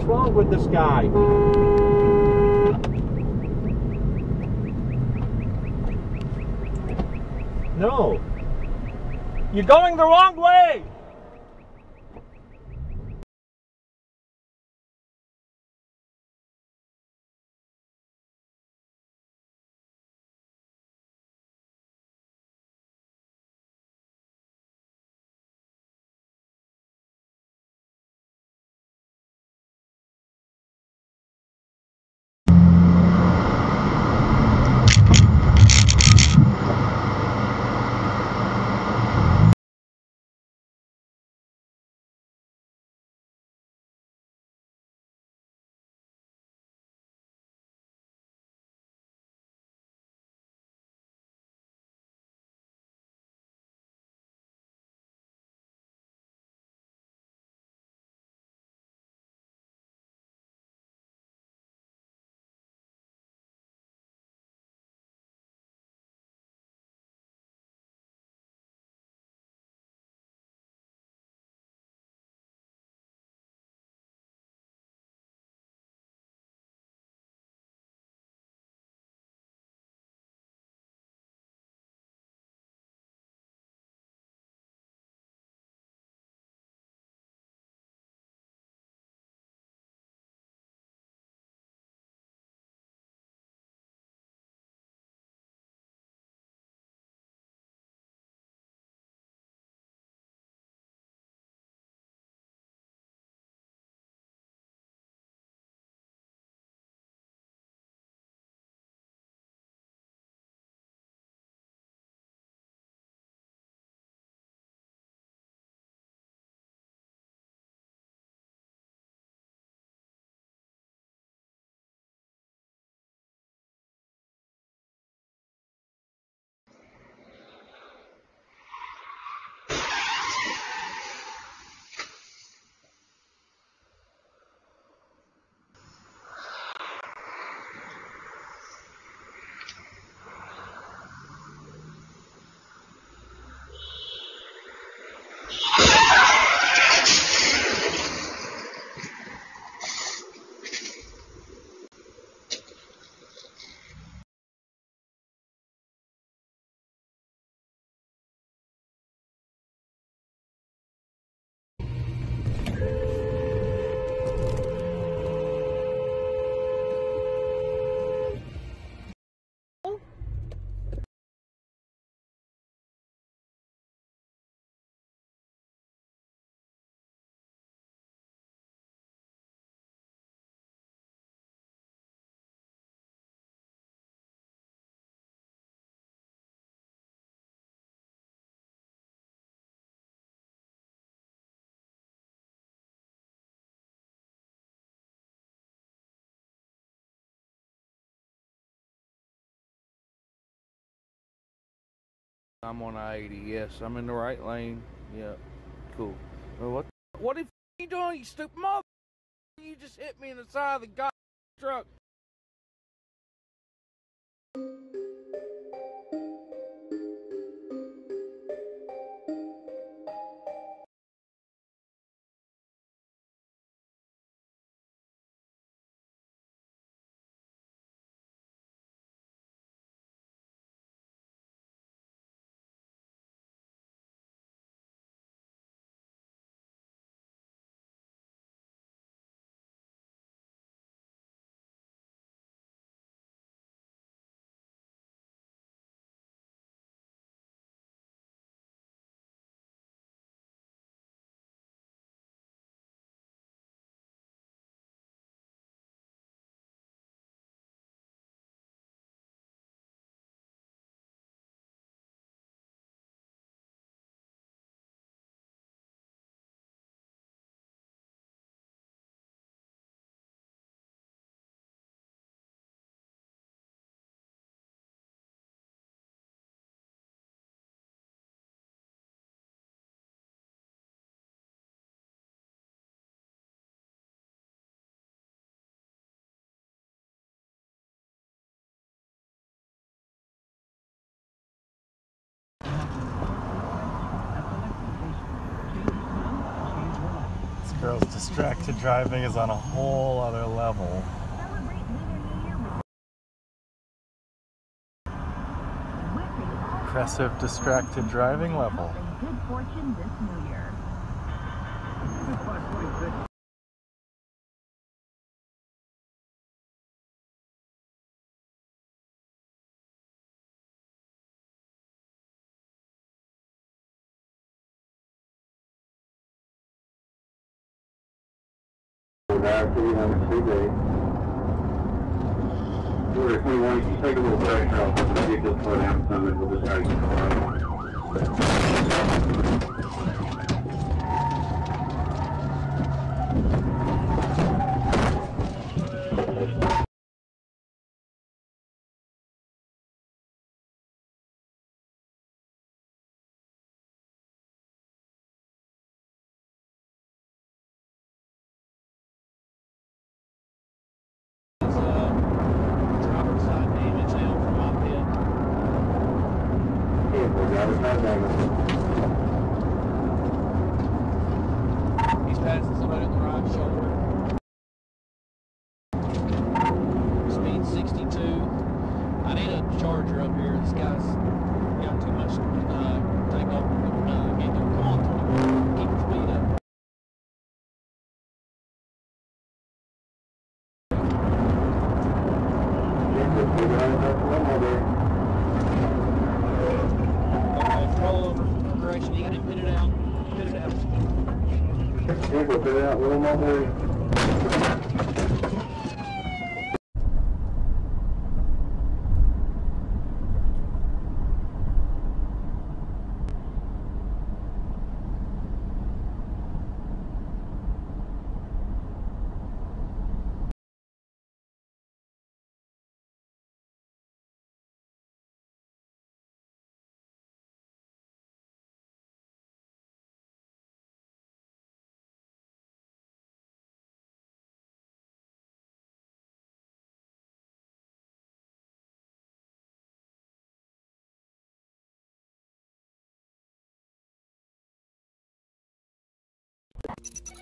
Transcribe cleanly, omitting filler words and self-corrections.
What's wrong with this guy? No. You're going the wrong way! I'm on I-80, yes, I'm in the right lane. Yeah, cool. Well, what the f you doing, you stupid mother? You just hit me in the side of the goddamn truck. Girls distracted driving is on a whole other level. Impressive distracted driving level. Good fortune this new year. Take a little pressure off the vehicle for them, so that we'll just try to get around. He's passing somebody on the right shoulder. Speed 62. I need a charger up here. This guy's got too much takeoff. Can't do it. Come on, keep the speed up. Put it out a little more there. You